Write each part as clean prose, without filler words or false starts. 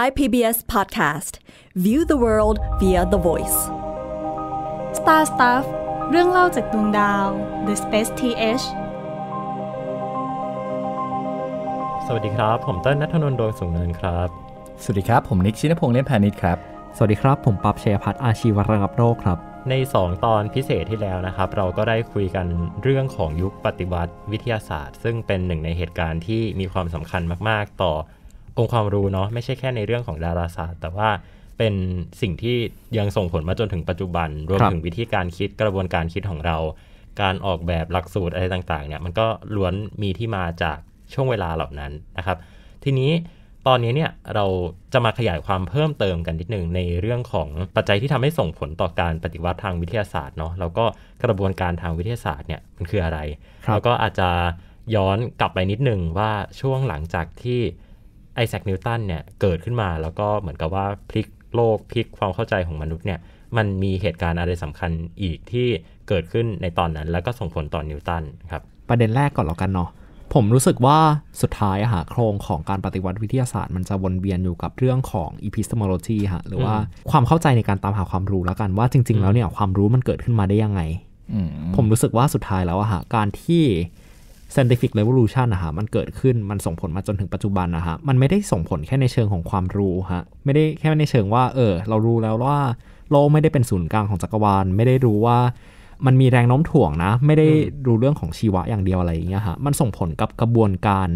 Thai PBS Podcast View the World via the Voice Starstuff เรื่องเล่าจากดวงดาว The Space TH สวัสดีครับผมเติ้ลณัฐนนท์ดวงสูงเนินครับสวัสดีครับผมนิกชินพงษ์เล่นพาณิชย์ครับสวัสดีครับผมปั๊บชัยภัทรอาชีวระงับโรคครับใน2ตอนพิเศษที่แล้วนะครับเราก็ได้คุยกันเรื่องของยุคปฏิวัติวิทยาศาสตร์ซึ่งเป็นหนึ่งในเหตุการณ์ที่มีความสำคัญมากๆต่อองค์ความรู้เนาะไม่ใช่แค่ในเรื่องของดาราศาสตร์แต่ว่าเป็นสิ่งที่ยังส่งผลมาจนถึงปัจจุบันรวมถึงวิธีการคิดกระบวนการคิดของเราการออกแบบหลักสูตรอะไรต่างๆเนี่ยมันก็ล้วนมีที่มาจากช่วงเวลาเหล่านั้นนะครับทีนี้ตอนนี้เนี่ยเราจะมาขยายความเพิ่มเติมกันนิดนึงในเรื่องของปัจจัยที่ทำให้ส่งผลต่อการปฏิวัติทางวิทยาศาสตร์เนาะแล้วก็กระบวนการทางวิทยาศาสตร์เนี่ยมันคืออะไรแล้วก็อาจจะย้อนกลับไปนิดนึงว่าช่วงหลังจากที่ไอแซคนิวตันเนี่ยเกิดขึ้นมาแล้วก็เหมือนกับว่าพลิกโลกพลิกความเข้าใจของมนุษย์เนี่ยมันมีเหตุการณ์อะไรสำคัญอีกที่เกิดขึ้นในตอนนั้นแล้วก็ส่งผลต่อนิวตันครับประเด็นแรกก่อนแล้วกันเนาะผมรู้สึกว่าสุดท้ายโครงของการปฏิวัติวิทยาศาสตร์มันจะวนเวียนอยู่กับเรื่องของ epistemology หรือว่าความเข้าใจในการตามหาความรู้แล้วกันว่าจริงๆแล้วเนี่ยความรู้มันเกิดขึ้นมาได้ยังไงผมรู้สึกว่าสุดท้ายแล้วการที่ scientific revolution มันเกิดขึ้นมันส่งผลมาจนถึงปัจจุบันมันไม่ได้ส่งผลแค่ในเชิงของความรู้ไม่ได้แค่ในเชิงว่าเรารู้แล้วว่าโลกไม่ได้เป็นศูนย์กลางของจักรวาลไม่ได้รู้ว่ามันมีแรงโน้มถ่วงนะไม่ได้รู้เรื่องของชีวะอย่างเดียวอะไรอย่างเงี้ยมันส่งผลกับกระบวนการ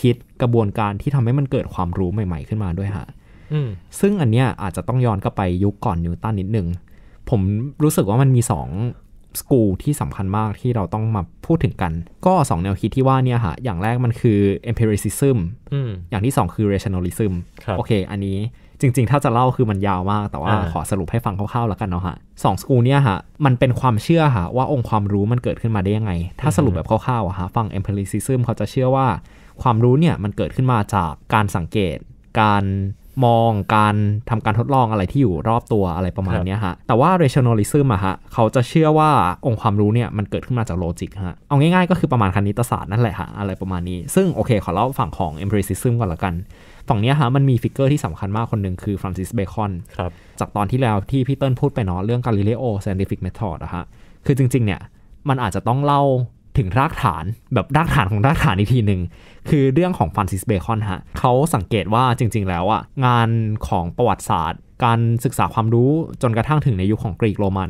คิดกระบวนการที่ทำให้มันเกิดความรู้ใหม่ๆขึ้นมาด้วยซึ่งอันเนี้ยอาจจะต้องย้อนกลับไปยุคก่อนนิวตันนิดนึงผมรู้สึกว่ามันมี2 school ที่สำคัญมากที่เราต้องมาพูดถึงกันก็2แนวคิดที่ว่าเนี่ยอย่างแรกมันคือ empiricism อย่างที่2คือ rationalism โอเคอันนี้จริงๆถ้าจะเล่าคือมันยาวมากแต่ว่าขอสรุปให้ฟังคร่าวๆแล้วกันเนาะสองสกูลเนี่ยมันเป็นความเชื่อว่าองค์ความรู้มันเกิดขึ้นมาได้ยังไงถ้าสรุปแบบคร่าวๆฟัง empiricism เขาจะเชื่อว่าความรู้เนี่ยมันเกิดขึ้นมาจากการสังเกตการมองการทำการทดลองอะไรที่อยู่รอบตัวอะไรประมาณนี้แต่ว่า rationalism เขาจะเชื่อว่าองค์ความรู้เนี่ยมันเกิดขึ้นมาจากโลจิกเอาง่ายๆก็คือประมาณคณิตศาสตร์นั่นแหละอะไรประมาณนี้ซึ่งโอเคขอเล่าฝั่งของ empiricism ก่อนละกันฝั่งนี้มันมีฟิกเกอร์ที่สำคัญมากคนหนึ่งคือฟรานซิสเบคอนจากตอนที่แล้วที่พี่เติ้ลพูดไปเนาะเรื่องกาลิเลโอ scientific method คือจริงๆเนี่ยมันอาจจะต้องเล่าถึงรากฐานแบบรากฐานของรากฐานอีกทีหนึ่งคือเรื่องของฟรานซิสเบคอนเขาสังเกตว่าจริงๆแล้วงานของประวัติศาสตร์การศึกษาความรู้จนกระทั่งถึงในยุค ของกรีกโรมัน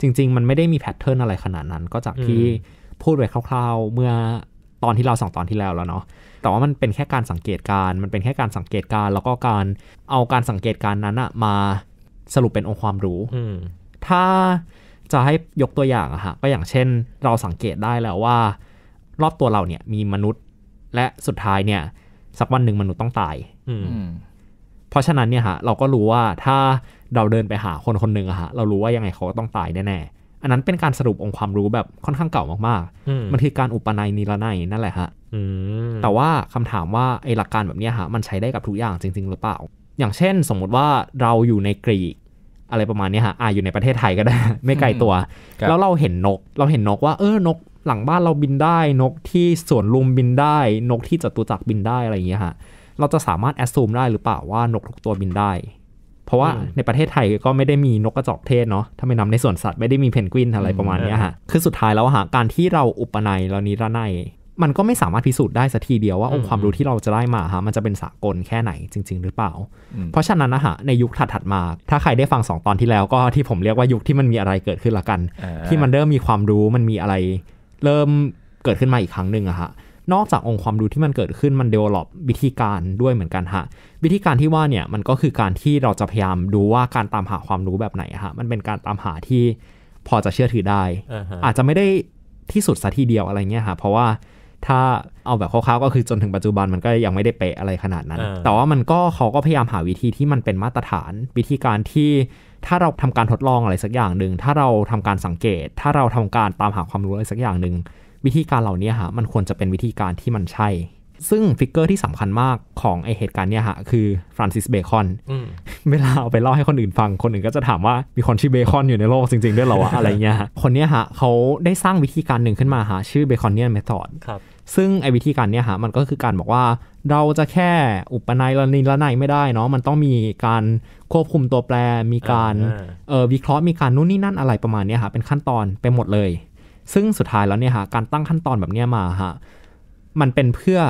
จริงๆมันไม่ได้มีแพทเทิร์นอะไรขนาดนั้นก็จากที่พูดไว้คร่าวๆเมื่อตอนที่เรา2ตอนที่แล้วเนาะแต่ว่ามันเป็นแค่การสังเกตการมันเป็นแค่การสังเกตการแล้วก็การเอาการสังเกตการนั้นมาสรุปเป็นองค์ความรู้ถ้าจะให้ยกตัวอย่างก็อย่างเช่นเราสังเกตได้แล้วว่ารอบตัวเราเนี่ยมีมนุษย์และสุดท้ายเนี่ยสักวันหนึ่งมนุษย์ต้องตายเพราะฉะนั้นเนี่ยเราก็รู้ว่าถ้าเราเดินไปหาคนคนหนึ่งเรารู้ว่ายังไงเขาก็ต้องตายแน่ๆอันนั้นเป็นการสรุปองค์ความรู้แบบค่อนข้างเก่ามากๆมันคือการอุปนัยนิรนัยนั่นแหละแต่ว่าคำถามว่าไอ้หลักการแบบนี้มันใช้ได้กับทุกอย่างจริงๆหรือเปล่าอย่างเช่นสมมติว่าเราอยู่ในกรีกอะไรประมาณนี้อยู่ในประเทศไทยก็ได้ไม่ไกลตัวแล้วเราเห็นนกว่านกหลังบ้านเราบินได้นกที่สวนลุมบินได้นกที่จตุจักรบินได้อะไรอย่างเงี้ยเราจะสามารถแอสซูมได้หรือเปล่าว่านกทุกตัวบินได้เพราะว่าในประเทศไทยก็ไม่ได้มีนกกระจอกเทศเนาะถ้าไม่นำในสวนสัตว์ไม่ได้มีเพนกวินอะไรประมาณนี้คือสุดท้ายแล้วการที่เราอุปนัยเรานิรนัยมันก็ไม่สามารถพิสูจน์ได้สักทีเดียวว่าองค์ความรู้ที่เราจะได้มามันจะเป็นสากลแค่ไหนจริงๆหรือเปล่าเพราะฉะนั้นในยุคถัดมาถ้าใครได้ฟัง2ตอนที่แล้วก็ที่ผมเรียกว่ายุคที่มันมีอะไรเกิดขึ้นละกันที่มันเริ่มมีความรู้มันมีอะไรเริ่มเกิดขึ้นมาอีกครั้งนึงนอกจากองค์ความรู้ที่มันเกิดขึ้นมัน develop วิธีการด้วยเหมือนกันวิธีการที่ว่าเนี่ยมันก็คือการที่เราจะพยายามดูว่าการตามหาความรู้แบบไหนมันเป็นการตามหาที่พอจะเชื่อถือได้ อาจจะไม่ได้ที่สุดซะทีเดียวอะไรเงี้ยเพราะว่าถ้าเอาแบบคร่าวๆก็คือจนถึงปัจจุบันมันก็ยังไม่ได้เป๊ะอะไรขนาดนั้นแต่ว่ามันก็เขาก็พยายามหาวิธีที่มันเป็นมาตรฐานวิธีการที่ถ้าเราทำการทดลองอะไรสักอย่างนึงถ้าเราทำการสังเกตถ้าเราทำการตามหาความรู้อะไรสักอย่างนึงวิธีการเหล่านี้มันควรจะเป็นวิธีการที่มันใช่ซึ่งฟิกเกอร์ที่สำคัญมากของไอเหตุการณ์เนี่ยคือฟรานซิสเบคอนเวลาเอาไปเล่าให้คนอื่นฟังคนอื่นก็จะถามว่ามีคนชื่อเบคอนอยู่ในโลกจริงๆด้วยเหรออะไรเงี้ยคนเนี้ยเขาได้สร้างวิธีการหนึ่งขึ้นมาชื่อเบคอนเนียนเมธอด ซึ่งไอ้วิธีการเนี้ยฮะมันก็คือการบอกว่าเราจะแค่อุปนัยละนิละไนไม่ได้เนาะมันต้องมีการควบคุมตัวแปรมีการวิเคราะห์มีการนู่นนี่นั่นอะไรประมาณนี้ฮะเป็นขั้นตอนไปหมดเลยซึ่งสุดท้ายแล้วเนี่ยฮะการตั้งขั้นตอนแบบเนี้ยมาฮะมันเป็นเพื่อ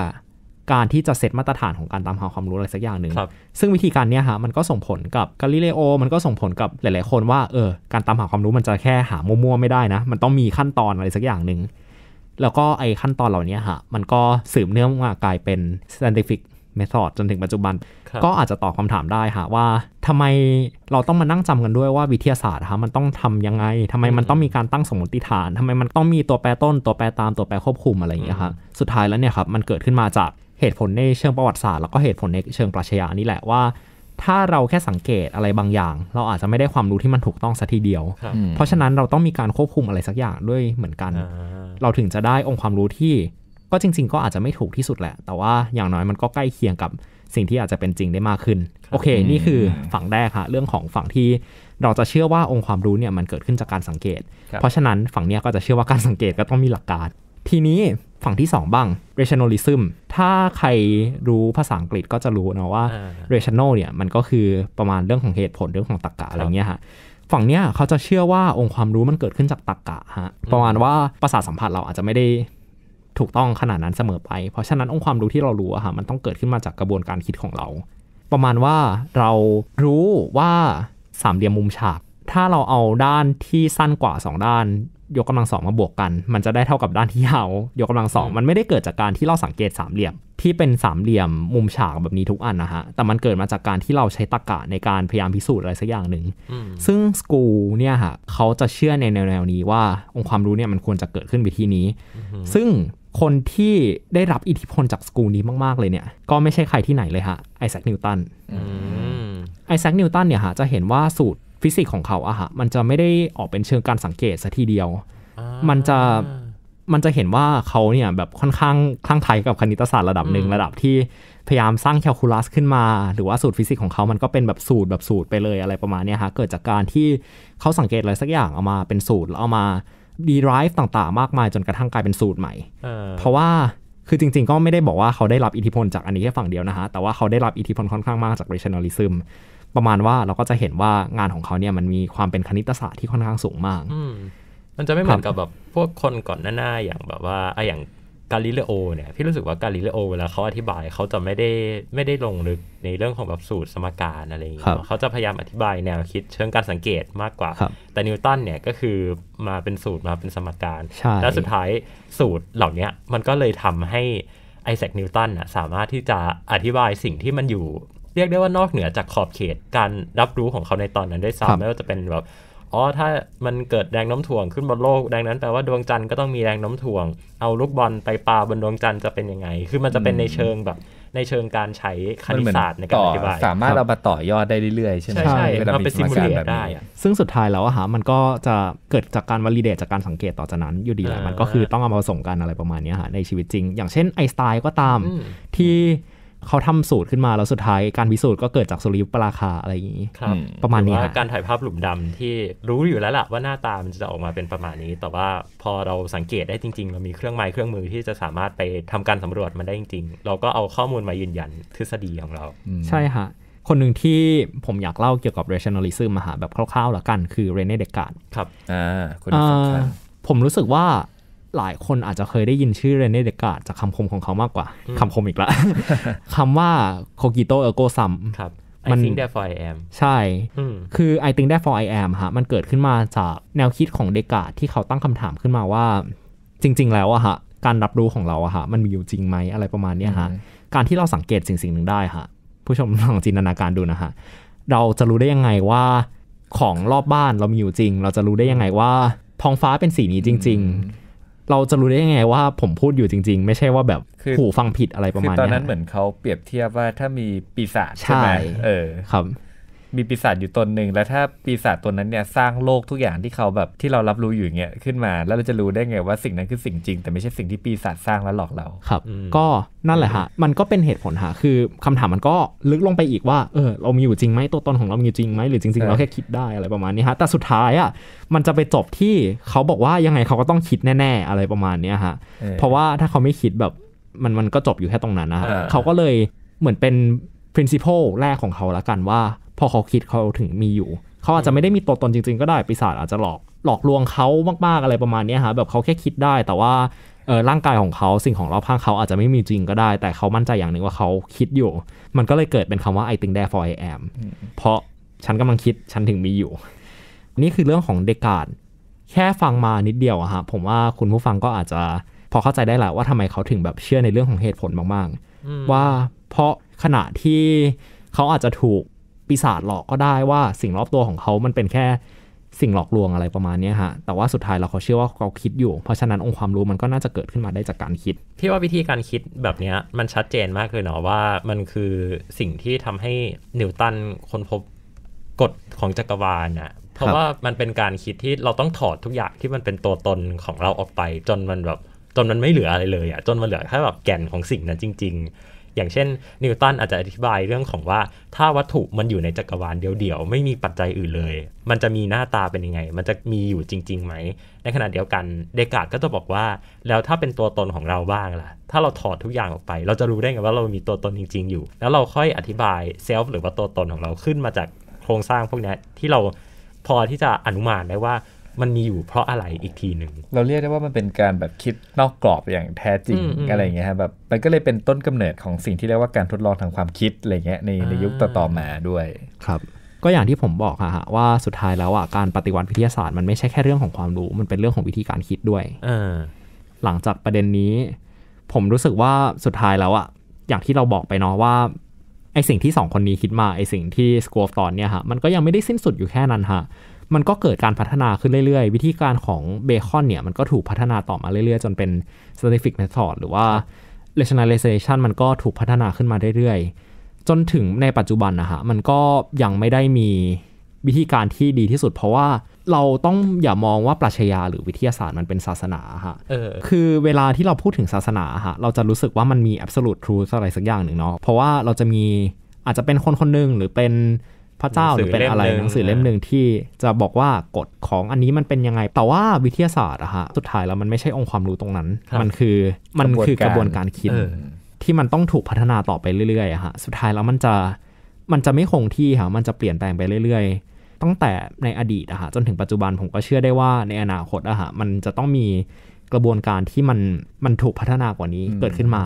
การที่จะเซตมาตรฐานของการตามหาความรู้อะไรสักอย่างหนึ่งซึ่งวิธีการเนี้ยฮะมันก็ส่งผลกับกาลิเลโอมันก็ส่งผลกับหลายๆคนว่าการตามหาความรู้มันจะแค่หามั่วๆไม่ได้นะมันต้องมีขั้นตอนอะไรสักอย่างหนึ่งแล้วก็ไอ้ขั้นตอนเหล่านี้ฮะมันก็สืบเนื่องมากลายเป็น scientific method จนถึงปัจจุบันก็อาจจะตอบคำถามได้ฮะว่าทำไมเราต้องมานั่งจำกันด้วยว่าวิทยาศาสตร์ฮะมันต้องทำยังไงทำไมมันต้องมีการตั้งสมมติฐานทำไมมันต้องมีตัวแปรต้นตัวแปรตามตัวแปรควบคุมอะไรอย่างเงี้ยฮะสุดท้ายแล้วเนี่ยครับมันเกิดขึ้นมาจากเหตุผลในเชิงประวัติศาสตร์แล้วก็เหตุผลในเชิงปรัชญานี่แหละว่าถ้าเราแค่สังเกตอะไรบางอย่างเราอาจจะไม่ได้ความรู้ที่มันถูกต้องซะทีเดียวเพราะฉะนั้นเราต้องมีการควบคุมอะไรสักอย่างด้วยเหมือนกันเราถึงจะได้องค์ความรู้ที่ก็จริงๆก็อาจจะไม่ถูกที่สุดแหละแต่ว่าอย่างน้อยมันก็ใกล้เคียงกับสิ่งที่อาจจะเป็นจริงได้มากขึ้นโอเคนี่คือฝั่งแรกค่ะเรื่องของฝั่งที่เราจะเชื่อว่าองค์ความรู้เนี่ยมันเกิดขึ้นจากการสังเกตเพราะฉะนั้นฝั่งเนี้ยก็จะเชื่อว่าการสังเกตก็ต้องมีหลักการทีนี้ฝั่งที่2บ้าง rationalism ถ้าใครรู้ภาษาอังกฤษก็จะรู้นะว่า rational เนี่ยมันก็คือประมาณเรื่องของเหตุผลเรื่องของตรรกะอะไรเงี้ยฮะฝั่งเนี้ยเขาจะเชื่อว่าองค์ความรู้มันเกิดขึ้นจากตรรกะฮะประมาณว่าประสาทสัมผัสเราอาจจะไม่ได้ถูกต้องขนาดนั้นเสมอไปเพราะฉะนั้นองค์ความรู้ที่เรารู้อะฮะมันต้องเกิดขึ้นมาจากกระบวนการคิดของเราประมาณว่าเรารู้ว่าสามเหลี่ยมมุมฉากถ้าเราเอาด้านที่สั้นกว่า2ด้านยกกำลัง2มาบวกกันมันจะได้เท่ากับด้านที่ยาวยกกำลัง2มันไม่ได้เกิดจากการที่เราสังเกตสามเหลี่ยมที่เป็นสามเหลี่ยมมุมฉากแบบนี้ทุกอันนะฮะแต่มันเกิดมาจากการที่เราใช้ตรรกะในการพยายามพิสูจน์อะไรสักอย่างหนึ่งซึ่งสกูเนี่ยฮะเขาจะเชื่อในแนวนี้ว่าองค์ความรู้เนี่ยมันควรจะเกิดขึ้นวิธีนี้ซึ่งคนที่ได้รับอิทธิพลจากสกูนี้มากๆเลยเนี่ยก็ไม่ใช่ใครที่ไหนเลยฮะไอแซคนิวตันเนี่ยฮะจะเห็นว่าสูตรฟิสิกส์ของเขาอะฮะมันจะไม่ได้ออกเป็นเชิงการสังเกตซะทีเดียวมันจะเห็นว่าเขาเนี่ยแบบค่อนข้างคลั่งไคล้กับคณิตศาสตร์ระดับหนึ่งระดับที่พยายามสร้างแคลคูลัสขึ้นมาหรือว่าสูตรฟิสิกส์ของเขามันก็เป็นแบบสูตรไปเลยอะไรประมาณนี้ฮะเกิดจากการที่เขาสังเกตอะไรสักอย่างเอามาเป็นสูตรแล้วเอามา derive ต่างๆมากมายจนกระทั่งกลายเป็นสูตรใหม่เพราะว่าคือจริงๆก็ไม่ได้บอกว่าเขาได้รับอิทธิพลจากอันนี้แค่ฝั่งเดียวนะฮะแต่ว่าเขาได้รับอิทธิพลค่อนข้างมากจาก rationalismประมาณว่าเราก็จะเห็นว่างานของเขาเนี่ยมันมีความเป็นคณิตศาสตร์ที่ค่อนข้างสูงมากมันจะไม่เหมือนกับแบบพวกคนก่อนหน้าๆอย่างแบบว่าอย่างกาลิเลโอเนี่ยพี่รู้สึกว่ากาลิเลโอเวลาเขาอธิบายเขาจะไม่ได้ลงลึกในเรื่องของแบบสูตรสมการอะไรอย่างเงี้ยเขาจะพยายามอธิบายแนวคิดเชิงการสังเกตมากกว่าแต่นิวตันเนี่ยก็คือมาเป็นสูตรมาเป็นสมการแล้วสุดท้ายสูตรเหล่านี้มันก็เลยทำให้ไอแซคนิวตันสามารถที่จะอธิบายสิ่งที่มันอยู่เรียกได้ว่านอกเหนือจากขอบเขตการรับรู้ของเขาในตอนนั้นได้ซ้ำไม่ว่าจะเป็นแบบถ้ามันเกิดแรงโน้มถ่วงขึ้นบนโลกดังนั้นแปลว่าดวงจันทร์ก็ต้องมีแรงโน้มถ่วงเอาลูกบอลไปปาบนดวงจันทร์จะเป็นยังไงคือมันจะเป็นในเชิงแบบในเชิงการใช้คณิตศาสตร์ในการอธิบายสามารถเรามาต่อยอดได้เรื่อยๆใช่ไหมใช่เราไปซิมูเลตได้ซึ่งสุดท้ายแล้วมันก็จะเกิดจากการวอลิเดตจากการสังเกตต่อจากนั้นอยู่ดีแหละมันก็คือต้องเอามาผสมกันอะไรประมาณนี้ฮะในชีวิตจริงอย่างเช่นไอน์สไตน์ก็ตามที่เขาทำสูตรขึ้นมาแล้วสุดท้ายการพิสูจน์ก็เกิดจากสุริยุปราคาอะไรอย่างนี้ประมาณนี้ฮะการถ่ายภาพหลุมดำที่รู้อยู่แล้วล่ะว่าหน้าตามันจะออกมาเป็นประมาณนี้แต่ว่าพอเราสังเกตได้จริงๆเรามีเครื่องไม้เครื่องมือที่จะสามารถไปทำการสำรวจมันได้จริงๆเราก็เอาข้อมูลมายืนยันทฤษฎีของเราใช่ฮะคนหนึ่งที่ผมอยากเล่าเกี่ยวกับ rationalism มาฮะแบบคร่าวๆละกันคือเรเน่ เดคาร์ตครับคนสำคัญผมรู้สึกว่าหลายคนอาจจะเคยได้ยินชื่อเรเน่ เดคาร์ตจากคำคมของเขามากกว่าคำคมอีกละคำว่าโคกิโตเอโกซัมครับ I think therefore I am ใช่คือ I think therefore I am ฮะมันเกิดขึ้นมาจากแนวคิดของเดคาร์ตที่เขาตั้งคำถามขึ้นมาว่าจริงๆแล้วฮะการรับรู้ของเราฮะมันมีอยู่จริงไหมอะไรประมาณนี้ฮะการที่เราสังเกตสิ่งหนึ่งได้ฮะผู้ชมลองจินตนาการดูนะฮะเราจะรู้ได้ยังไงว่าของรอบบ้านเรามีอยู่จริงเราจะรู้ได้ยังไงว่าท้องฟ้าเป็นสีนี้จริงๆเราจะรู้ได้ยังไงว่าผมพูดอยู่จริงๆไม่ใช่ว่าแบบหูฟังผิดอะไรประมาณนี้คือตอนนั้นเหมือนเขาเปรียบเทียบว่าถ้ามีปีศาจใช่ไหมครับ มีปีศาจอยู่ตนหนึ่งแล้วถ้าปีศาจตัวนั้นเนี่ยสร้างโลกทุกอย่างที่เขาแบบที่เรารับรู้อยู่เงี้ยขึ้นมาแล้วเราจะรู้ได้ไงว่าสิ่งนั้นคือสิ่งจริงแต่ไม่ใช่สิ่งที่ปีศาจสร้างแล้วหลอกเราครับก็นั่นแหละฮะมันก็เป็นเหตุผลฮะคือคำถามมันก็ลึกลงไปอีกว่าเรามีอยู่จริงไหมตัวตนของเรามีอยู่จริงไหมหรือจริงๆเราแค่คิดได้อะไรประมาณนี้ฮะแต่สุดท้ายอ่ะมันจะไปจบที่เขาบอกว่ายังไงเขาก็ต้องคิดแน่ๆอะไรประมาณนี้ฮะเพราะว่าถ้าเขาไม่คิดแบบมันก็จบอยู่แค่ตรงนั้นนะเขาก็เลยเหมือนเป็น principle แรกของเขาละกันว่าพอเขาคิดเขาถึงมีอยู่เขาอาจจะไม่ได้มีตัวตนจริงๆก็ได้ปีศาจอาจจะหลอกลวงเขามากๆอะไรประมาณนี้ฮะแบบเขาแค่คิดได้แต่ว่าร่างกายของเขาสิ่งของรอบข้างเขาอาจจะไม่มีจริงก็ได้แต่เขามั่นใจอย่างหนึ่งว่าเขาคิดอยู่มันก็เลยเกิดเป็นคำว่า I think therefore I am เพราะฉันกำลังคิดฉันถึงมีอยู่นี่คือเรื่องของเดการ์ดแค่ฟังมานิดเดียวอะฮะผมว่าคุณผู้ฟังก็อาจจะพอเข้าใจได้แล้วว่าทำไมเขาถึงแบบเชื่อในเรื่องของเหตุผลมากๆว่าเพราะขณะที่เขาอาจจะถูกปีศาจหลอกก็ได้ว่าสิ่งรอบตัวของเขามันเป็นแค่สิ่งหลอกลวงอะไรประมาณนี้ฮะแต่ว่าสุดท้ายเราเขาเชื่อว่าเขาคิดอยู่เพราะฉะนั้นองค์ความรู้มันก็น่าจะเกิดขึ้นมาได้จากการคิดพี่ว่าวิธีการคิดแบบนี้มันชัดเจนมากเลยเนาะว่ามันคือสิ่งที่ทำให้นิวตันค้นพบกฎของจักรวาลนะเพราะว่ามันเป็นการคิดที่เราต้องถอดทุกอย่างที่มันเป็นตัวตนของเราออกไปจนมันไม่เหลืออะไรเลยอ่ะจนมันเหลือแค่แบบแก่นของสิ่งนั้นจริงๆอย่างเช่นนิวตันอาจจะอธิบายเรื่องของว่าถ้าวัตถุมันอยู่ในจักรวาลเดียวๆไม่มีปัจจัยอื่นเลยมันจะมีหน้าตาเป็นยังไงมันจะมีอยู่จริงๆไหมในขณะเดียวกันเดการ์ตก็จะบอกว่าแล้วถ้าเป็นตัวตนของเราบ้างล่ะถ้าเราถอดทุกอย่างออกไปเราจะรู้ได้ไงว่าเรามีตัวตนจริงๆอยู่แล้วเราค่อยอธิบายเซลฟ์หรือว่าตัวตนของเราขึ้นมาจากโครงสร้างพวกนี้ที่เราพอที่จะอนุมานได้ว่ามันมีอยู่เพราะอะไรอีกทีหนึ่งเราเรียกได้ว่ามันเป็นการแบบคิดนอกกรอบอย่างแท้จริง อะไรอย่างเงี้ยครับแบบมันก็เลยเป็นต้นกำเนิดของสิ่งที่เรียกว่าการทดลองทางความคิดอะไรเงี้ยในยุคต่อมาด้วยครับก็อย่างที่ผมบอกฮะว่าสุดท้ายแล้วอ่ะการปฏิวัติวิทยาศาสตร์มันไม่ใช่แค่เรื่องของความรู้มันเป็นเรื่องของวิธีการคิดด้วยหลังจากประเด็นนี้ผมรู้สึกว่าสุดท้ายแล้วอ่ะอย่างที่เราบอกไปเนาะว่าไอสิ่งที่2คนนี้คิดมาไอสิ่งที่ School of Thought เนี่ยฮะมันก็ยังไม่ได้สิ้นสุดอยู่แค่นั้นฮะมันก็เกิดการพัฒนาขึ้นเรื่อยๆวิธีการของเบคอนเนี่ยมันก็ถูกพัฒนาต่อมาเรื่อยๆจนเป็น scientific method หรือว่า rationalization มันก็ถูกพัฒนาขึ้นมาเรื่อยๆจนถึงในปัจจุบันนะฮะมันก็ยังไม่ได้มีวิธีการที่ดีที่สุดเพราะว่าเราต้องอย่ามองว่าปรัชญาหรือวิทยาศาสตร์มันเป็นศาสนาฮะคือเวลาที่เราพูดถึงศาสนาฮะเราจะรู้สึกว่ามันมี absolute truth อะไรสักอย่างหนึ่งเนาะเพราะว่าเราจะมีอาจจะเป็นคนคนนึงหรือเป็นพระเจ้าหรือเป็นอะไรหนังสือเล่มหนึ่งที่จะบอกว่ากฎของอันนี้มันเป็นยังไงแต่ว่าวิทยาศาสตร์อะฮะสุดท้ายแล้วมันไม่ใช่องค์ความรู้ตรงนั้นมันคือกระบวนการคิดที่มันต้องถูกพัฒนาต่อไปเรื่อยๆอะฮะสุดท้ายแล้วมันจะไม่คงที่ฮะมันจะเปลี่ยนแปลงไปเรื่อยๆตั้งแต่ในอดีตอะฮะจนถึงปัจจุบันผมก็เชื่อได้ว่าในอนาคตอะฮะมันจะต้องมีกระบวนการที่มันถูกพัฒนากว่านี้เกิดขึ้นมา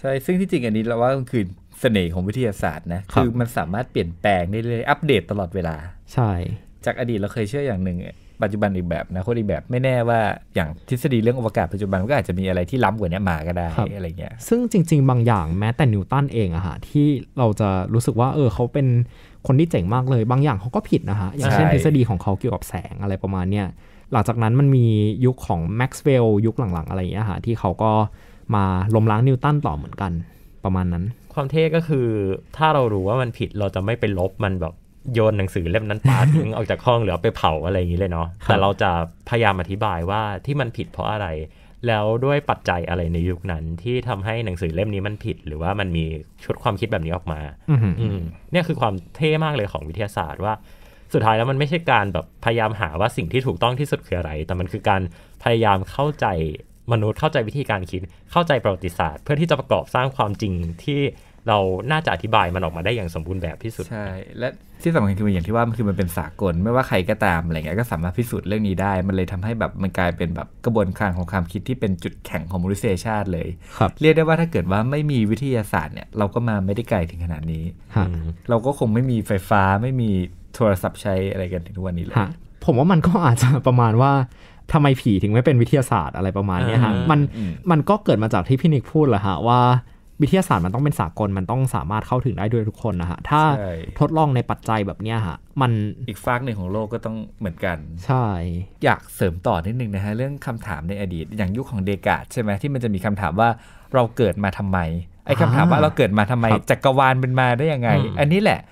ใช่ซึ่งที่จริงอันนี้เราว่าคือเสน่ห์ของวิทยาศาสตร์นะคือมันสามารถเปลี่ยนแปลงได้เลยอัปเดตตลอดเวลาใช่จากอดีตเราเคยเชื่ออย่างหนึ่งปัจจุบันอีกแบบนะคนอีกแบบไม่แน่ว่าอย่างทฤษฎีเรื่องอวกาศปัจจุบันก็อาจจะมีอะไรที่ล้ำกว่านี้มาก็ได้อะไรเงี้ยซึ่งจริงๆบางอย่างแม้แต่นิวตันเองอะฮะที่เราจะรู้สึกว่าเขาเป็นคนที่เจ๋งมากเลยบางอย่างเขาก็ผิดนะฮะอย่างเช่นทฤษฎีของเขาเกี่ยวกับแสงอะไรประมาณเนี้ยหลังจากนั้นมันมียุคของแม็กซ์เวลล์ยุคหลังๆอะไรอย่างเงี้ยฮะที่เขาก็มาล้มล้างนิวตันต่อเหมือนกันประมาณนั้นความเท่ก็คือถ้าเรารู้ว่ามันผิดเราจะไม่ไปลบมันแบบโยนหนังสือเล่มนั้นปาทิ้ง ออกจากห้องหรือเอาไปเผาอะไรอย่างนี้เลยเนาะ แต่เราจะพยายามอธิบายว่าที่มันผิดเพราะอะไรแล้วด้วยปัจจัยอะไรในยุคนั้นที่ทำให้หนังสือเล่มนี้มันผิดหรือว่ามันมีชุดความคิดแบบนี้ออกมาเนี่ยคือความเท่มากเลยของวิทยาศาสตร์ว่าสุดท้ายแล้วมันไม่ใช่การแบบพยายามหาว่าสิ่งที่ถูกต้องที่สุดคืออะไรแต่มันคือการพยายามเข้าใจมนุษย์เข้าใจวิธีการคิดเข้าใจประวัติศาสตร์เพื่อที่จะประกอบสร้างความจริงที่เราน่าจะอธิบายมันออกมาได้อย่างสมบูรณ์แบบที่สุดใช่และที่สำคัญคืออย่างที่ว่ามันคือมันเป็นสากลไม่ว่าใครก็ตามอะไรเงี้ยก็สามารถพิสูจน์เรื่องนี้ได้มันเลยทำให้แบบมันกลายเป็นแบบกระบวนการของความคิดที่เป็นจุดแข็งของมนุษยชาติเลยเรียกได้ว่าถ้าเกิดว่าไม่มีวิทยาศาสตร์เนี่ยเราก็มาไม่ได้ไกลถึงขนาดนี้เราก็คงไม่มีไฟฟ้าไม่มีโทรศัพท์ใช้อะไรกันถึงทุกวันนี้เลยผมว่ามันก็อาจจะประมาณว่าทำไมผีถึงไม่เป็นวิทยาศาสตร์อะไรประมาณนี้ฮะมันก็เกิดมาจากที่พี่นิกพูดแหละฮะว่าวิทยาศาสตร์มันต้องเป็นสากลมันต้องสามารถเข้าถึงได้ด้วยทุกคนนะฮะถ้าทดลองในปัจจัยแบบนี้ฮะมันอีกฝากหนึ่งของโลกก็ต้องเหมือนกันใช่อยากเสริมต่อนิดนึงนะฮะเรื่องคำถามในอดีตอย่างยุคของเดการ์ตใช่ไหมที่มันจะมีคำถามว่าเราเกิดมาทำไมไอ้คำถามว่าเราเกิดมาทำไมจักรวาลเป็นมาได้ยังไงอันนี้แหละ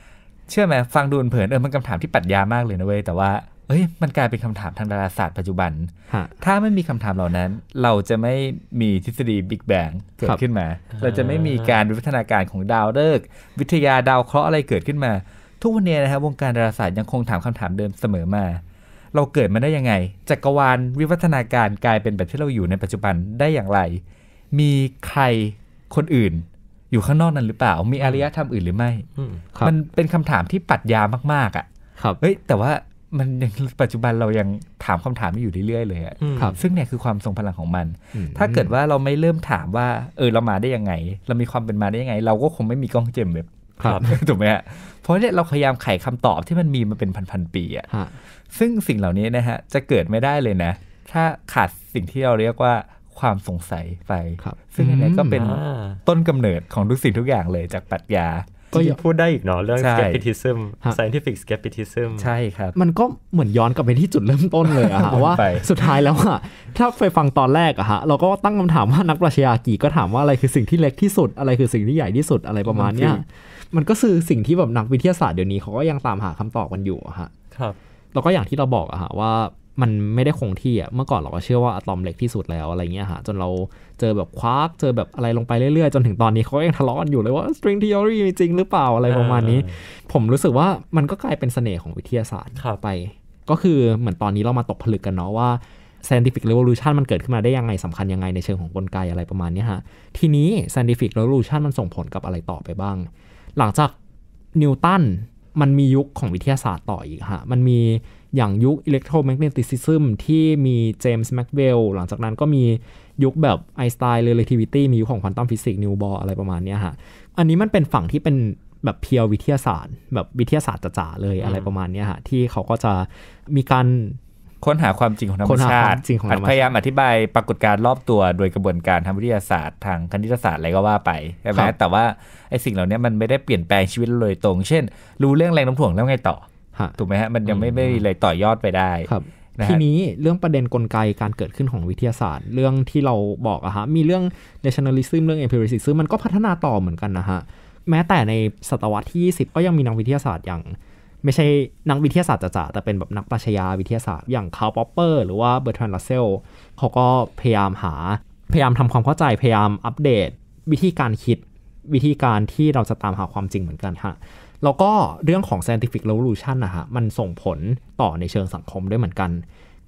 เชื่อไหมฟังดูเผินมันคำถามที่ปรัชญามากเลยนะเว้ยแต่ว่าเอ้ยมันกลายเป็นคำถามทางดาราศาสตร์ปัจจุบันถ้าไม่มีคำถามเหล่านั้นเราจะไม่มีทฤษฎีบิ๊กแบงเกิดขึ้นมาเราจะไม่มีการวิวัฒนาการของดาวฤกษ์วิทยาดาวเคราะห์อะไรเกิดขึ้นมาทุกวันนี้นะครับวงการดาราศาสตร์ยังคงถามคำถามเดิมเสมอมาเราเกิดมาได้ยังไงจักรวาลวิวัฒนาการกลายเป็นแบบที่เราอยู่ในปัจจุบันได้อย่างไรมีใครคนอื่นอยู่ข้างนอกนั้นหรือเปล่ามีอารยธรรมอื่นหรือไม่มันเป็นคำถามที่ปรัชญามากๆอ่ะเฮ้ยแต่ว่ามันยังปัจจุบันเรายังถามคำถามนี้อยู่เรื่อยๆเลยอ่ะซึ่งเนี่ยคือความทรงพลังของมันถ้าเกิดว่าเราไม่เริ่มถามว่าเรามาได้ยังไงเรามีความเป็นมาได้ยังไงเราก็คงไม่มีกล้องเจมส์เว็บถูกไหมฮะเพราะเนี่ยเราพยายามไขคำตอบที่มันมีมาเป็นพันๆปีอ่ะซึ่งสิ่งเหล่านี้นะฮะจะเกิดไม่ได้เลยนะถ้าขาดสิ่งที่เราเรียกว่าความสงสัยไปซึ่งอันนี้ก็เป็นต้นกำเนิดของทุกสิ่งทุกอย่างเลยจากปรัชญาก็ยังพูดได้อีกเนาะเรื่อง skepticism scientific skepticism ใช่ครับมันก็เหมือนย้อนกลับไปที่จุดเริ่มต้นเลยอะฮะ ว่าสุดท้ายแล้วอะถ้าไปฟังตอนแรกอะฮะเราก็ตั้งคำถามว่านักปรัชญากี่ก็ถามว่าอะไรคือสิ่งที่เล็กที่สุดอะไรคือสิ่งที่ใหญ่ที่สุดอะไรประมาณเนี้ยมันก็คือสิ่งที่แบบนักวิทยาศาสตร์เดี๋ยวนี้เขาก็ยังตามหาคำตอบกันอยู่อะฮะครับแล้วก็อย่างที่เราบอกอะฮะว่ามันไม่ได้คงที่อ่ะเมื่อก่อนเราก็เชื่อว่าอะตอมเล็กที่สุดแล้วอะไรเงี้ยฮะจนเราเจอแบบควาร์กเจอแบบอะไรลงไปเรื่อยๆจนถึงตอนนี้เขายังทะเลาะกันอยู่เลยว่า string theory จริงหรือเปล่าอะไรประมาณนี้ผมรู้สึกว่ามันก็กลายเป็นเสน่ห์ของวิทยาศาสตร์ไปก็คือเหมือนตอนนี้เรามาตกผลึกกันเนาะว่า scientific revolution มันเกิดขึ้นมาได้ยังไงสำคัญยังไงในเชิงของกลไกอะไรประมาณนี้ฮะทีนี้ scientific revolution มันส่งผลกับอะไรต่อไปบ้างหลังจากนิวตันมันมียุคของวิทยาศาสตร์ต่ออีกฮะมันมีอย่างยุคอิเล็กโทรแมกเนติซิซึมที่มีเจมส์แม็กเวลล์หลังจากนั้นก็มียุคแบบไอน์สไตน์เรเลทิวิตี้มียุคของควอนตัมฟิสิกส์นิวบอร์อะไรประมาณนี้ฮะอันนี้มันเป็นฝั่งที่เป็นแบบเพียววิทยาศาสตร์แบบวิทยาศาสตร์จ๋าๆเลยอะไรประมาณนี้ฮะที่เขาก็จะมีการค้นหาความจริงของธรรมชาติพยายามอธิบายปรากฏการณ์รอบตัวโดยกระบวนการทางวิทยาศาสตร์ทางคณิตศาสตร์อะไรก็ว่าไปใช่ไหมแต่ว่าไอสิ่งเหล่านี้มันไม่ได้เปลี่ยนแปลงชีวิตเราโดยตรงเช่นรู้เรื่องแรงโน้มถ่วงแล้วไงต่อถูกไหมฮะมันยังไม่มีอะไรต่อยอดไปได้ทีนี้เรื่องประเด็นกลไกการเกิดขึ้นของวิทยาศาสตร์เรื่องที่เราบอกอะฮะมีเรื่อง rationalism เรื่อง empiricism มันก็พัฒนาต่อเหมือนกันนะฮะแม้แต่ในศตวรรษที่20ก็ยังมีนักวิทยาศาสตร์อย่างไม่ใช่นักวิทยาศาสตร์จ๋าแต่เป็นแบบนักปรัชญาวิทยาศาสตร์อย่างคาร์ล ป๊อปเปอร์หรือว่าเบอร์ทรันด์ รัสเซลเขาก็พยายามทำความเข้าใจพยายามอัปเดตวิธีการคิดวิธีการที่เราจะตามหาความจริงเหมือนกันฮะแล้วก็เรื่องของ scientific revolution นะฮะมันส่งผลต่อในเชิงสังคมด้วยเหมือนกัน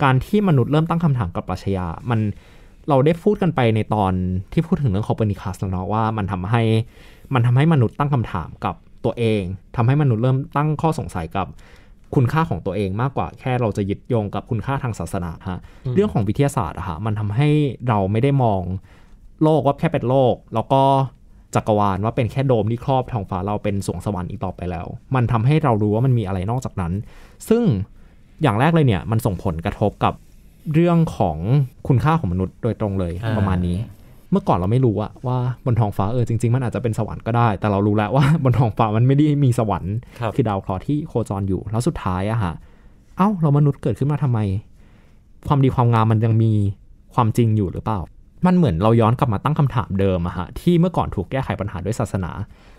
การที่มนุษย์เริ่มตั้งคำถามกับปรัชญามันเราได้พูดกันไปในตอนที่พูดถึงเรื่องโคเปอร์นิคัสแล้วเนาะว่ามันทำให้มนุษย์ตั้งคำถามกับตัวเองทำให้มนุษย์เริ่มตั้งข้อสงสัยกับคุณค่าของตัวเองมากกว่าแค่เราจะยึดโยงกับคุณค่าทางศาสนาฮะเรื่องของวิทยาศาสตร์อะฮะมันทำให้เราไม่ได้มองโลกว่าแค่เป็นโลกแล้วก็จักรวาลว่าเป็นแค่โดมที่ครอบท้องฟ้าเราเป็นสวงสวรรค์อีกต่อไปแล้วมันทำให้เรารู้ว่ามันมีอะไรนอกจากนั้นซึ่งอย่างแรกเลยเนี่ยมันส่งผลกระทบกับเรื่องของคุณค่าของมนุษย์โดยตรงเลยประมาณนี้เมื่อก่อนเราไม่รู้ว่าบนท้องฟ้าจริงๆมันอาจจะเป็นสวรรค์ก็ได้แต่เรารู้แล้วว่าบนท้องฟ้ามันไม่ได้มีสวรรค์คือดาวเคราะห์ที่โคจรอยู่แล้วสุดท้ายอะฮะเรามนุษย์เกิดขึ้นมาทำไมความดีความงามมันยังมีความจริงอยู่หรือเปล่ามันเหมือนเราย้อนกลับมาตั้งคำถามเดิมอะฮะที่เมื่อก่อนถูกแก้ไขปัญหาด้วยศาสนา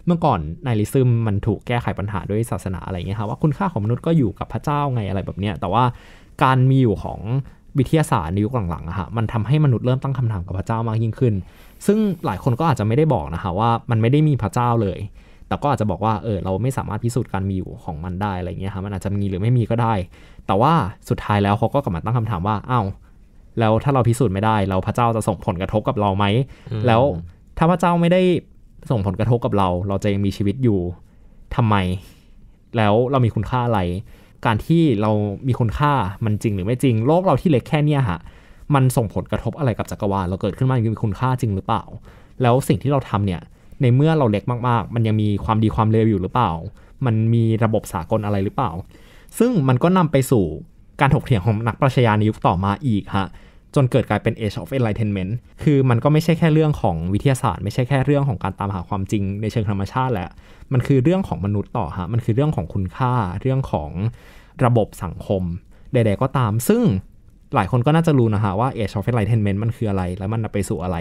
เมื่อก่อนไนฮิลิซึมมันถูกแก้ไขปัญหาด้วยศาสนาอะไรเงี้ยฮะว่าคุณค่าของมนุษย์ก็อยู่กับพระเจ้าไงอะไรแบบเนี้ยแต่ว่าการมีอยู่ของวิทยาศาสตร์ในยุคหลังๆอะฮะมันทำให้มนุษย์เริ่มตั้งคำถามกับพระเจ้ามากยิ่งขึ้นซึ่งหลายคนก็อาจจะไม่ได้บอกนะฮะว่ามันไม่ได้มีพระเจ้าเลยแต่ก็อาจจะบอกว่าเราไม่สามารถพิสูจน์การมีอยู่ของมันได้อะไรเงี้ยฮะมันอาจจะมีหรือไม่มีก็ได้แต่ว่าสุดท้ายแล้วเขาก็กลับมาตั้งคำถามว่าแล้วถ้าเราพิสูจน์ไม่ได้เราพระเจ้าจะส่งผลกระทบกับเราไหมแล้วถ้าพระเจ้าไม่ได้ส่งผลกระทบกับเราเราจะยังมีชีวิตอยู่ทำไมแล้วเรามีคุณค่าอะไรการที่เรามีคุณค่ามันจริงหรือไม่จริงโลกเราที่เล็กแค่เนี้ยฮะมันส่งผลกระทบอะไรกับจักรวาลเราเกิดขึ้นมามีคุณค่าจริงหรือเปล่าแล้วสิ่งที่เราทำเนี่ยในเมื่อเราเล็กมากๆมันยังมีความดีความเลวอยู่หรือเปล่ามันมีระบบสากลอะไรหรือเปล่าซึ่งมันก็นำไปสู่การถกเถียงของนักปรัชญาในยุคต่อมาอีกฮะจนเกิดกลายเป็น Age of Enlightenment คือมันก็ไม่ใช่แค่เรื่องของวิทยาศาสตร์ไม่ใช่แค่เรื่องของการตามหาความจริงในเชิงธรรมชาติแหละมันคือเรื่องของมนุษย์ต่อฮะมันคือเรื่องของคุณค่าเรื่องของระบบสังคมใดๆก็ตามซึ่งหลายคนก็น่าจะรู้นะฮะว่า Age of Enlightenment มันคืออะไรและมันนำไปสู่อะไร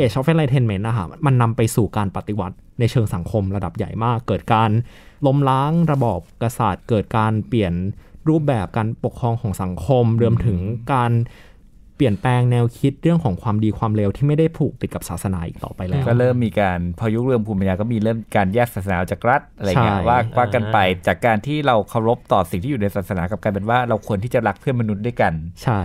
Age of Enlightenment นะฮะมันนำไปสู่การปฏิวัติ ในเชิงสังคมระดับใหญ่มากเกิดการล้มล้างระบอบกษัตริย์เกิดการเปลี่ยนรูปแบบการปกครองของสังคมรวมถึงการเปลี่ยนแปลงแนวคิดเรื่องของความดีความเลวที่ไม่ได้ผูกติดกับศาสนาอีกต่อไปแล้วก็เริ่มมีการพอยุคเรื่องภูมิปัญญาก็มีเริ่มการแยกศาสนาจากรัฐอะไรอย่างเงี้ยว่ากันไปจากการที่เราเคารพต่อสิ่งที่อยู่ในศาสนากับการเป็นว่าเราควรที่จะรักเพื่อนมนุษย์ด้วยกันใช่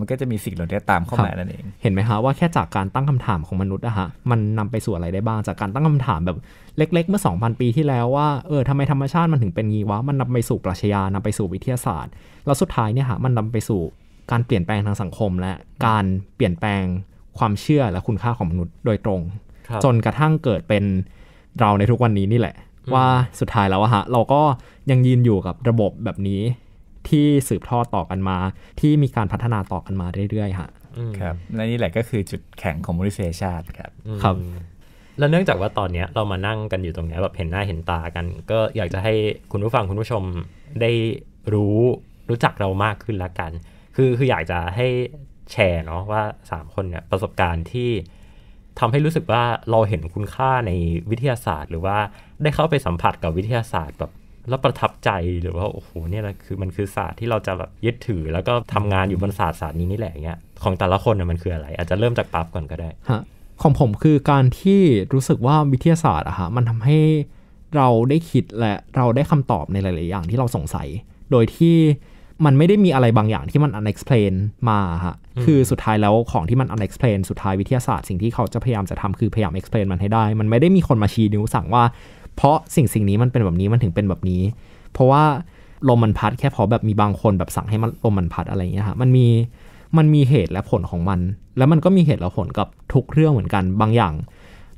มันก็จะมีสิ่งเหล่านี้ตามเข้ามานั่นเองเห็นไหมฮะว่าแค่จากการตั้งคำถามของมนุษย์อะฮะมันนำไปสู่อะไรได้บ้างจากการตั้งคำถามแบบเล็กๆเมื่อ 2,000 ปีที่แล้วว่าทำไมธรรมชาติมันถึงเป็นงี้วะมันนำไปสู่ปรัชญานำไปสู่วิทยาศาสตร์แล้วสุดท้ายเนี่ยฮะมันนำไปสู่การเปลี่ยนแปลงทางสังคมและการเปลี่ยนแปลงความเชื่อและคุณค่าของมนุษย์โดยตรงจนกระทั่งเกิดเป็นเราในทุกวันนี้นี่แหละว่าสุดท้ายแล้วฮะเราก็ยังยืนอยู่กับระบบแบบนี้ที่สืบทอดต่อกันมาที่มีการพัฒนาต่อกันมาเรื่อยๆฮะครับและนี่แหละก็คือจุดแข็งของมนุษยชาติครับครับแล้วเนื่องจากว่าตอนนี้เรามานั่งกันอยู่ตรงนี้แบบเห็นหน้าเห็นตากันก็อยากจะให้คุณผู้ฟังคุณผู้ชมได้รู้จักเรามากขึ้นละกันคืออยากจะให้แชร์เนาะว่า3คนเนี่ยประสบการณ์ที่ทำให้รู้สึกว่าเราเห็นคุณค่าในวิทยาศาสตร์หรือว่าได้เข้าไปสัมผัสกับวิทยาศาสตร์แบบแล้วประทับใจหรือว่าโอ้โหเนี่ยคือมันคือศาสตร์ที่เราจะแบบยึดถือแล้วก็ทำงานอยู่บนศาสตร์นี้นี่แหละอย่างเงี้ยของแต่ละคนเนี่ยมันคืออะไรอาจจะเริ่มจากปั๊บก่อนก็ได้ฮะของผมคือการที่รู้สึกว่าวิทยาศาสตร์อะฮะมันทำให้เราได้คิดและเราได้คำตอบในหลายๆอย่างที่เราสงสัยโดยที่มันไม่ได้มีอะไรบางอย่างที่มัน unexplain มาฮะคือสุดท้ายแล้วของที่มัน unexplain สุดท้ายวิทยาศาสตร์สิ่งที่เขาจะพยายามจะทำคือพยายาม explain มันให้ได้มันไม่ได้มีคนมาชี้นิ้วสั่งว่าเพราะสิ่งนี้มันเป็นแบบนี้มันถึงเป็นแบบนี้เพราะว่าลมมันพัดแค่พอแบบมีบางคนแบบสั่งให้มันลมมันพัดอะไรอย่างเงี้ยฮะมันมีเหตุและผลของมันแล้วมันก็มีเหตุและผลกับทุกเรื่องเหมือนกันบางอย่าง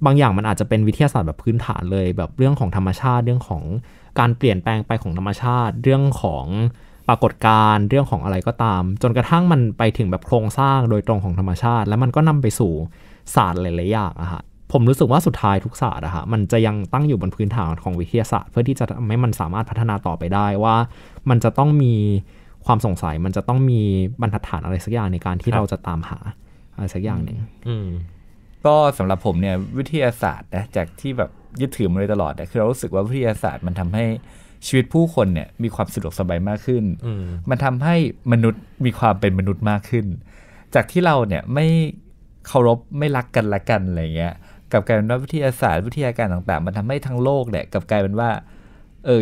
มันอาจจะเป็นวิทยาศาสตร์แบบพื้นฐานเลยแบบเรื่องของธรรมชาติเรื่องของการเปลี่ยนแปลงไปของธรรมชาติเรื่องของปรากฏการณ์เรื่องของอะไรก็ตามจนกระทั่งมันไปถึงแบบโครงสร้างโดยตรงของธรรมชาติแล้วมันก็นำไปสู่ศาสตร์หลายๆอย่างอะฮะผมรู้สึกว่าสุดท้ายทุกศาสตร์อะฮะมันจะยังตั้งอยู่บนพื้นฐานของวิทยาศาสตร์เพื่อที่จะทำให้มันสามารถพัฒนาต่อไปได้ว่ามันจะต้องมีความสงสัยมันจะต้องมีบรรทัดฐานอะไรสักอย่างในการที่เราจะตามหาอะไรสักอย่างนึงก็สำหรับผมเนี่ยวิทยาศาสตร์นะจากที่แบบยึดถือมาเลยตลอดเนี่ยคือเรารู้สึกว่าวิทยาศาสตร์มันทำให้ชีวิตผู้คนเนี่ยมีความสะดวกสบายมากขึ้นมันทำให้มนุษย์มีความเป็นมนุษย์มากขึ้นจากที่เราเนี่ยไม่เคารพไม่รักกันละกันอะไรเงี้ยกับการเป็นว่าวิทยาศาสตร์วิทยาการต่างๆมันทำให้ทั้งโลกเนี่ยกับกลายเป็นว่า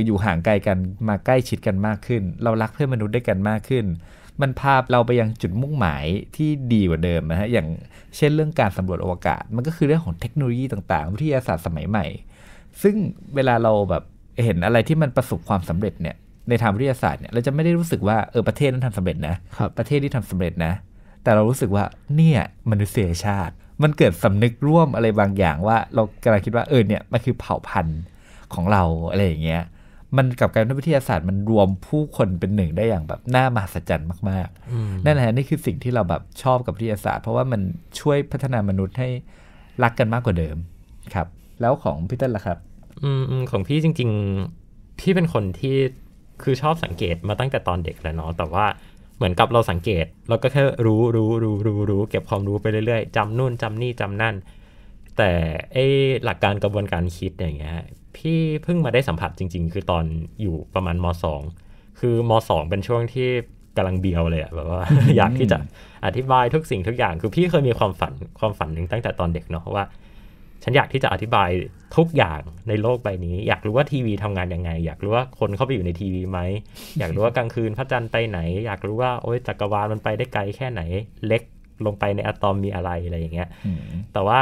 อยู่ห่างไกลกันมาใกล้ชิดกันมากขึ้นเรารักเพื่อนมนุษย์ด้วยกันมากขึ้นมันพาเราไปยังจุดมุ่งหมายที่ดีกว่าเดิมนะฮะอย่างเช่นเรื่องการสำรวจอวกาศมันก็คือเรื่องของเทคโนโลยีต่างๆวิทยาศาสตร์สมัยใหม่ซึ่งเวลาเราแบบเห็นอะไรที่มันประสบความสำเร็จเนี่ยในทางวิทยาศาสตร์เนี่ยเราจะไม่ได้รู้สึกว่าประเทศนั้นทำสำเร็จนะประเทศที่ทำสำเร็จนะแต่เรารู้สึกว่าเนี่ยมนุษยชาติมันเกิดสำนึกร่วมอะไรบางอย่างว่าเรากำลังคิดว่าเนี่ยมันคือเผ่าพันธุ์ของเราอะไรอย่างเงี้ยมันกับการวิทยาศาสตร์มันรวมผู้คนเป็นหนึ่งได้อย่างแบบน่ามหัศจรรย์มากๆนั่นแหละนี่คือสิ่งที่เราแบบชอบกับวิทยาศาสตร์เพราะว่ามันช่วยพัฒนามนุษย์ให้รักกันมากกว่าเดิมครับแล้วของพี่เติ้ลล่ะครับของพี่จริงๆพี่เป็นคนที่คือชอบสังเกตมาตั้งแต่ตอนเด็กแล้วเนาะแต่ว่าเหมือนกับเราสังเกตเราก็แค่รู้เก็บความรู้ไปเรื่อยๆจำนู่นจำนี่จำนั่นแต่หลักการกระบวนการคิดอย่างเงี้ยพี่เพิ่งมาได้สัมผัสจริงๆคือตอนอยู่ประมาณม.2 คือม.2 เป็นช่วงที่กำลังเบียวเลยอะแบบว่า อยากที่จะอธิบายทุกสิ่งทุกอย่างคือพี่เคยมีความฝันนึงตั้งแต่ตอนเด็กเนาะว่าฉันอยากที่จะอธิบายทุกอย่างในโลกใบนี้อยากรู้ว่าทีวีทำงานยังไงอยากรู้ว่าคนเข้าไปอยู่ในทีวีไหม อยากรู้ว่ากลางคืนพระจันทร์ไปไหนอยากรู้ว่าจักรวาลมันไปได้ไกลแค่ไหนเล็กลงไปในอะตอมมีอะไรอย่างเงี้ย แต่ว่า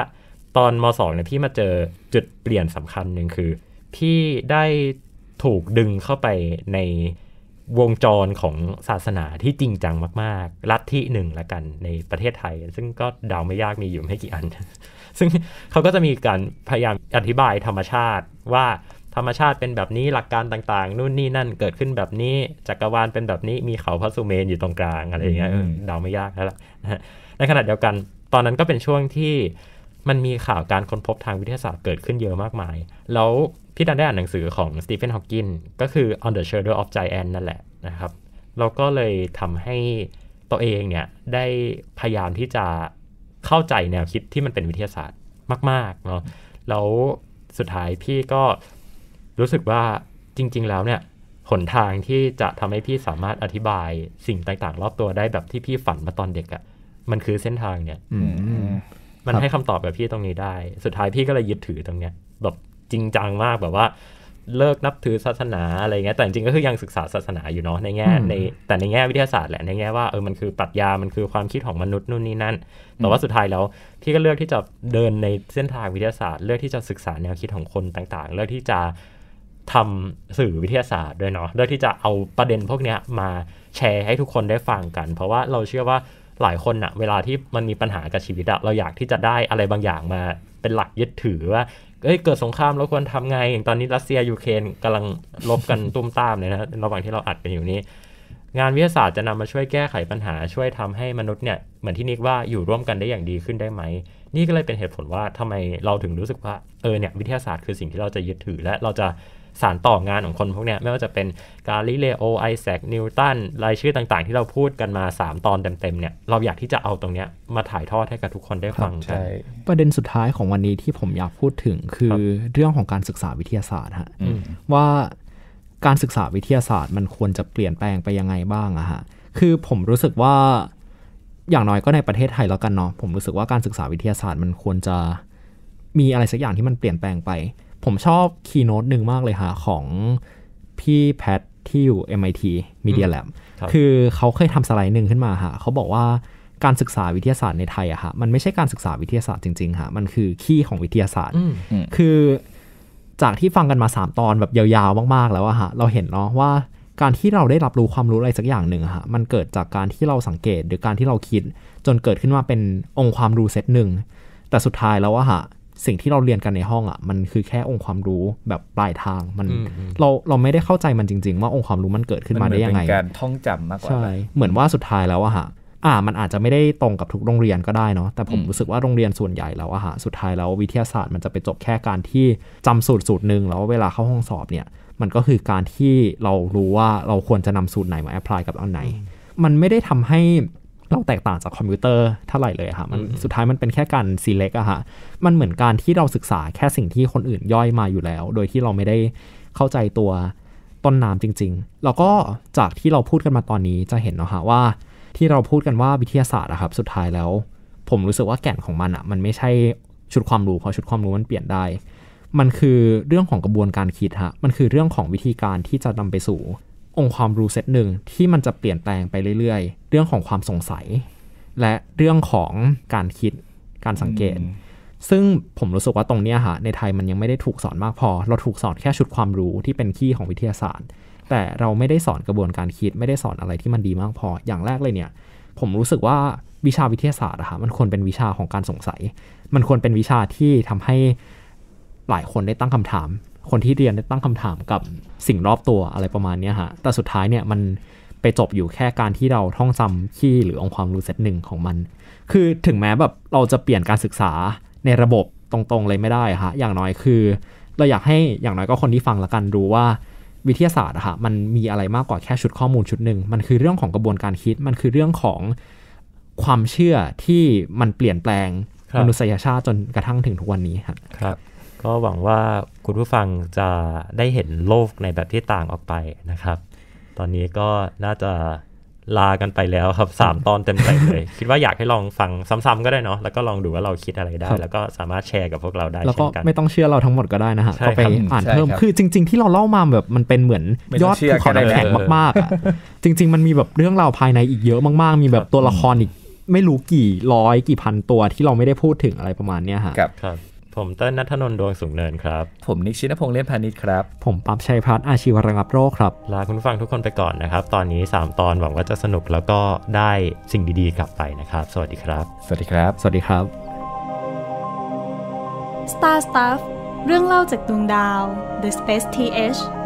ตอนม.2 เนี่ยพี่มาเจอจุดเปลี่ยนสำคัญหนึ่งคือพี่ได้ถูกดึงเข้าไปในวงจรของศาสนาที่จริงจังมากๆลัทธิหนึ่งละกันในประเทศไทยซึ่งก็เดาไม่ยากมีอยู่ไม่กี่อันซึ่งเขาก็จะมีการพยายามอธิบายธรรมชาติว่าธรรมชาติเป็นแบบนี้หลักการต่างๆนู่นนี่นั่นเกิดขึ้นแบบนี้จักรวาลเป็นแบบนี้มีเขาพระสุเมรุอยู่ตรงกลางอะไรอย่างเงี้ยเดาไม่ยากแล้วล่ะในขณะเดียวกันตอนนั้นก็เป็นช่วงที่มันมีข่าวการค้นพบทางวิทยาศาสตร์เกิดขึ้นเยอะมากมายแล้วพี่ดันได้อ่านหนังสือของสตีเฟนฮอว์กินก็คือ On the Shadow of Giant นั่นแหละนะครับเราก็เลยทำให้ตัวเองเนี่ยได้พยายามที่จะเข้าใจแนวคิดที่มันเป็นวิทยาศาสตร์มากๆเนาะแล้ว สุดท้ายพี่ก็รู้สึกว่าจริงๆแล้วเนี่ยหนทางที่จะทำให้พี่สามารถอธิบายสิ่งต่างๆรอบตัวได้แบบที่พี่ฝันมาตอนเด็กอ่ะมันคือเส้นทางเนี่ยมันให้คำตอบกับพี่ตรงนี้ได้สุดท้ายพี่ก็เลยยึดถือตรงเนี้ยแบบจริงจังมากแบบว่าเลิกนับถือศาสนาอะไรเงี้ยแต่จริงก็คือยังศึกษาศาสนาอยู่เนาะในแง่ในแต่ในแง่วิทยาศาสตร์แหละในแง่ว่ามันคือปรัชญามันคือความคิดของมนุษย์นู่นนี่นั่นแต่ว่าสุดท้ายแล้วพี่ก็เลือกที่จะเดินในเส้นทางวิทยาศาสตร์เลือกที่จะศึกษาแนวคิดของคนต่างๆเลือกที่จะทำสื่อวิทยาศาสตร์ด้วยเนาะเลือกที่จะเอาประเด็นพวกเนี้ยมาแชร์ให้ทุกคนได้ฟังกันเพราะว่าเราเชื่อว่าหลายคนอะเวลาที่มันมีปัญหากับชีวิตอะเราอยากที่จะได้อะไรบางอย่างมาเป็นหลักยึดถือว่าเกิดสงครามเราควรทำไงอย่างตอนนี้รัสเซียยูเครนกำลังรบกัน ตุ้มตามเลยนะระหว่างที่เราอัดกันอยู่นี้งานวิทยาศาสตร์จะนำมาช่วยแก้ไขปัญหาช่วยทำให้มนุษย์เนี่ยเหมือนที่นิกว่าอยู่ร่วมกันได้อย่างดีขึ้นได้ไหมนี่ก็เลยเป็นเหตุผลว่าทำไมเราถึงรู้สึกว่าเนี่ยวิทยาศาสตร์คือสิ่งที่เราจะยึดถือและเราจะสานต่องานของคนพวกเนี้ยไม่ว่าจะเป็นกาลิเลโอไอแซคนิวตันรายชื่อต่างๆที่เราพูดกันมา3ตอนเต็มๆเนี่ยเราอยากที่จะเอาตรงเนี้ยมาถ่ายทอดให้กับทุกคนได้ฟังกันประเด็นสุดท้ายของวันนี้ที่ผมอยากพูดถึงคือเรื่องของการศึกษาวิทยาศาสตร์ฮะว่าการศึกษาวิทยาศาสตร์มันควรจะเปลี่ยนแปลงไปยังไงบ้างอะฮะคือผมรู้สึกว่าอย่างน้อยก็ในประเทศไทยแล้วกันเนาะผมรู้สึกว่าการศึกษาวิทยาศาสตร์มันควรจะมีอะไรสักอย่างที่มันเปลี่ยนแปลงไปผมชอบคีย์โน้ตหนึ่งมากเลยค่ะของพี่แพทที่อยู่ MIT Media Lab คือเขาเคยทำสไลด์หนึ่งขึ้นมาค่ะเขาบอกว่าการศึกษาวิทยาศาสตร์ในไทยอะค่ะมันไม่ใช่การศึกษาวิทยาศาสตร์จริงๆค่ะมันคือขี้ของวิทยาศาสตร์คือจากที่ฟังกันมา3ตอนแบบยาวๆมากๆแล้วอะค่ะเราเห็นเนาะว่าการที่เราได้รับรู้ความรู้อะไรสักอย่างหนึ่งค่ะมันเกิดจากการที่เราสังเกตหรือการที่เราคิดจนเกิดขึ้นมาเป็นองค์ความรู้เซตหนึ่งแต่สุดท้ายแล้วอะค่ะสิ่งที่เราเรียนกันในห้องอ่ะมันคือแค่องค์ความรู้แบบปลายทางมันเราไม่ได้เข้าใจมันจริงๆว่าองค์ความรู้มันเกิดขึ้นมาได้ยังไงมันเป็นการท่องจำมากกว่าใช่เหมือนว่าสุดท้ายแล้วอะฮะมันอาจจะไม่ได้ตรงกับทุกโรงเรียนก็ได้เนาะแต่ผมรู้สึกว่าโรงเรียนส่วนใหญ่แล้วอะฮะสุดท้ายแล้ววิทยาศาสตร์มันจะไปจบแค่การที่จำสูตรนึงแล้วเวลาเข้าห้องสอบเนี่ยมันก็คือการที่เรารู้ว่าเราควรจะนำสูตรไหนมาแอพพลายกับอันไหนมันไม่ได้ทำให้เราแตกต่างจากคอมพิวเตอร์เท่าไหร่เลยค่ะมันสุดท้ายมันเป็นแค่การ select อะค่ะมันเหมือนการที่เราศึกษาแค่สิ่งที่คนอื่นย่อยมาอยู่แล้วโดยที่เราไม่ได้เข้าใจตัวต้นน้ำจริงๆแล้วก็จากที่เราพูดกันมาตอนนี้จะเห็นเนาะค่ะว่าที่เราพูดกันว่าวิทยาศาสตร์อะครับสุดท้ายแล้วผมรู้สึกว่าแก่นของมันอะมันไม่ใช่ชุดความรู้เพราะชุดความรู้มันเปลี่ยนได้มันคือเรื่องของกระบวนการคิดฮะมันคือเรื่องของวิธีการที่จะนำไปสู่องค์ความรู้เซตหนึ่งที่มันจะเปลี่ยนแปลงไปเรื่อยๆเรื่องของความสงสัยและเรื่องของการคิดการสังเกตซึ่งผมรู้สึกว่าตรงเนี้ยฮะในไทยมันยังไม่ได้ถูกสอนมากพอเราถูกสอนแค่ชุดความรู้ที่เป็นคีย์ของวิทยาศาสตร์แต่เราไม่ได้สอนกระบวนการคิดไม่ได้สอนอะไรที่มันดีมากพออย่างแรกเลยเนี่ยผมรู้สึกว่าวิชาวิทยาศาสตร์อะฮะมันควรเป็นวิชาของการสงสัยมันควรเป็นวิชาที่ทำให้หลายคนได้ตั้งคำถามคนที่เรียนได้ตั้งคำถามกับสิ่งรอบตัวอะไรประมาณนี้ฮะแต่สุดท้ายเนี่ยมันไปจบอยู่แค่การที่เราท่องจำขี้หรือองค์ความรู้เซตหนึ่งของมันคือถึงแม้แบบเราจะเปลี่ยนการศึกษาในระบบตรงๆเลยไม่ได้ฮะอย่างน้อยคือเราอยากให้อย่างน้อยก็คนที่ฟังละกันรู้ว่าวิทยาศาสตร์อะฮะมันมีอะไรมากกว่าแค่ชุดข้อมูลชุดหนึ่งมันคือเรื่องของกระบวนการคิดมันคือเรื่องของความเชื่อที่มันเปลี่ยนแปลงมนุษยชาติจนกระทั่งถึงทุกวันนี้ครับก็หวังว่าคุณผู้ฟังจะได้เห็นโลกในแบบที่ต่างออกไปนะครับตอนนี้ก็น่าจะลากันไปแล้วครับ3 ตอนเต็มๆเลย คิดว่าอยากให้ลองฟังซ้ำๆก็ได้เนาะแล้วก็ลองดูว่าเราคิดอะไรได้แล้วก็สามารถแชร์กับพวกเราได้แล้วก็ไม่ต้องเชื่อเราทั้งหมดก็ได้นะฮะก็ไปอ่านเพิ่มคือจริงๆที่เราเล่ามาแบบมันเป็นเหมือนยอดภูเขาน้ำแข็งมากๆจริงๆมันมีแบบเรื่องราวภายในอีกเยอะมากๆมีแบบตัวละครอีกไม่รู้กี่ร้อยกี่พันตัวที่เราไม่ได้พูดถึงอะไรประมาณเนี้ยฮะครับผมเต้นณัฐนนท์ดวงสูงเนินครับผมนิกชินพงษ์เล่นพาณิชย์ครับผมปั๊บชัยพัฒน์อาชีวระงับโรคครับลาคุณผู้ฟังทุกคนไปก่อนนะครับตอนนี้3ตอนหวังว่าจะสนุกแล้วก็ได้สิ่งดีๆกลับไปนะครับสวัสดีครับสวัสดีครับสวัสดีครับ Starstuff เรื่องเล่าจากดวงดาว The Space TH